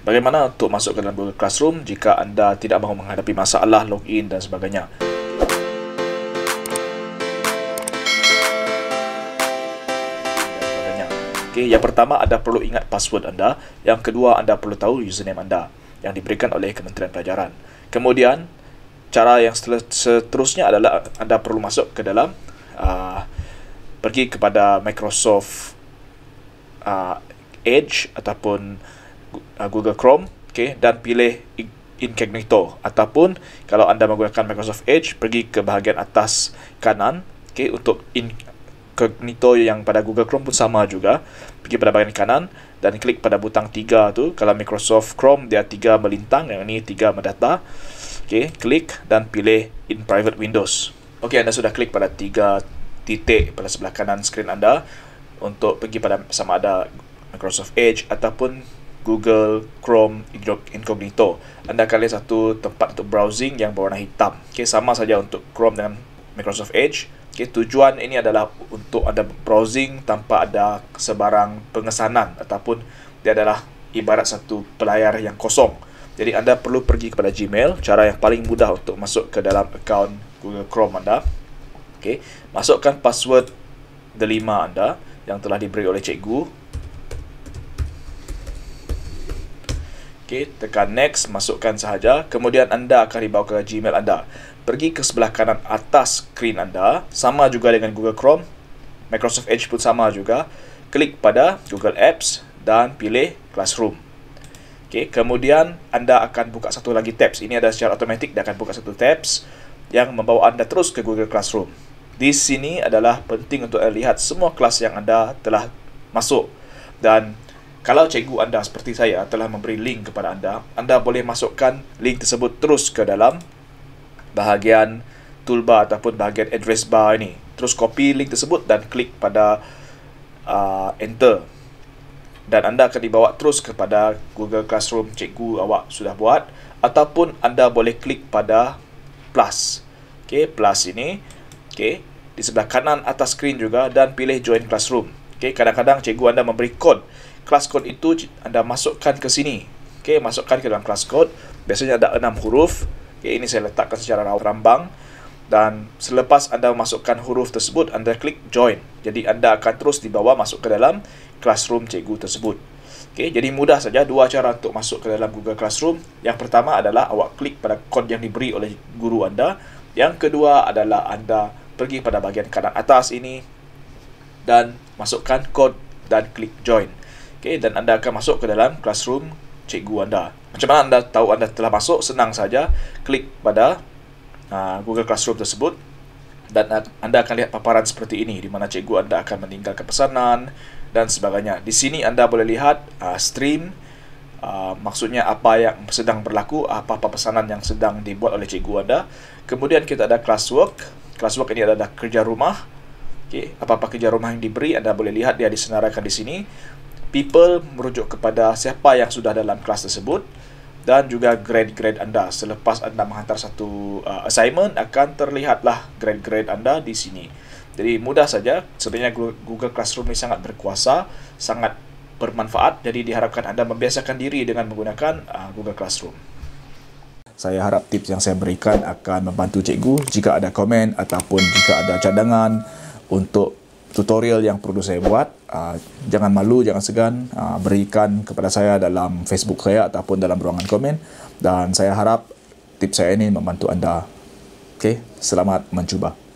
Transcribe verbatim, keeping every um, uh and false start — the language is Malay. Bagaimana untuk masuk ke dalam Google Classroom jika anda tidak mahu menghadapi masalah login dan sebagainya. Okay, yang pertama, anda perlu ingat password anda. Yang kedua, anda perlu tahu username anda yang diberikan oleh Kementerian Pelajaran. Kemudian, cara yang seterusnya adalah anda perlu masuk ke dalam, uh, pergi kepada Microsoft uh, Edge ataupun uh, Google Chrome, okay, dan pilih incognito. Ataupun, kalau anda menggunakan Microsoft Edge, pergi ke bahagian atas kanan, okay, untuk in incognito yang pada Google Chrome pun sama juga. Pergi pada bahagian kanan dan klik pada butang tiga tu. Kalau Microsoft Chrome dia tiga melintang, yang ini tiga mendata. Okey, klik dan pilih in private windows. Okey, anda sudah klik pada tiga titik pada sebelah kanan skrin anda untuk pergi pada sama ada Microsoft Edge ataupun Google Chrome incognito. Anda akan lihat satu tempat untuk browsing yang berwarna hitam. Okey, sama saja untuk Chrome dengan Microsoft Edge. Okay, tujuan ini adalah untuk anda browsing tanpa ada sebarang pengesanan ataupun dia adalah ibarat satu pelayar yang kosong. Jadi anda perlu pergi kepada Gmail, cara yang paling mudah untuk masuk ke dalam akaun Google Chrome anda. Okay, masukkan password Delima anda yang telah diberi oleh cikgu. Okay, tekan next, masukkan sahaja. Kemudian anda akan dibawa ke Gmail anda. Pergi ke sebelah kanan atas skrin anda, sama juga dengan Google Chrome, Microsoft Edge pun sama juga. Klik pada Google Apps dan pilih Classroom. Okay, kemudian anda akan buka satu lagi tabs. Ini ada secara automatik, dia akan buka satu tabs yang membawa anda terus ke Google Classroom. Di sini adalah penting untuk anda lihat semua kelas yang anda telah masuk. Dan kalau cikgu anda seperti saya telah memberi link kepada anda, anda boleh masukkan link tersebut terus ke dalam bahagian toolbar ataupun bahagian address bar ini. Terus copy link tersebut dan klik pada uh, enter. Dan anda akan dibawa terus kepada Google Classroom cikgu awak sudah buat. Ataupun anda boleh klik pada plus. Okay, plus ini. Okay, di sebelah kanan atas screen juga dan pilih join classroom. Okay, kadang-kadang cikgu anda memberi kod. Class code itu anda masukkan ke sini. Okay, masukkan ke dalam class code. Biasanya ada enam huruf. Okay, ini saya letakkan secara rambang dan selepas anda masukkan huruf tersebut, anda klik join. Jadi anda akan terus dibawa masuk ke dalam classroom cikgu tersebut. Okay, jadi mudah saja dua cara untuk masuk ke dalam Google Classroom. Yang pertama adalah awak klik pada kod yang diberi oleh guru anda. Yang kedua adalah anda pergi pada bahagian kanan atas ini dan masukkan kod dan klik join. Okay, dan anda akan masuk ke dalam classroom cikgu anda. Macam mana anda tahu anda telah masuk? Senang saja, klik pada uh, Google Classroom tersebut dan anda akan lihat paparan seperti ini di mana cikgu anda akan meninggalkan pesanan dan sebagainya. Di sini anda boleh lihat uh, stream, uh, maksudnya apa yang sedang berlaku, apa-apa pesanan yang sedang dibuat oleh cikgu anda. Kemudian kita ada classwork. Classwork ini adalah kerja rumah. Okay, apa-apa kerja rumah yang diberi anda boleh lihat dia disenaraikan di sini. People merujuk kepada siapa yang sudah dalam kelas tersebut dan juga grade-grade anda. Selepas anda menghantar satu uh, assignment, akan terlihatlah grade-grade anda di sini. Jadi mudah saja. Sebenarnya Google Classroom ini sangat berkuasa, sangat bermanfaat. Jadi diharapkan anda membiasakan diri dengan menggunakan uh, Google Classroom. Saya harap tips yang saya berikan akan membantu cikgu. Jika ada komen ataupun jika ada cadangan untuk tutorial yang perlu saya buat, uh, jangan malu, jangan segan, uh, berikan kepada saya dalam Facebook saya ataupun dalam ruangan komen dan saya harap tips saya ini membantu anda. Okey, selamat mencuba.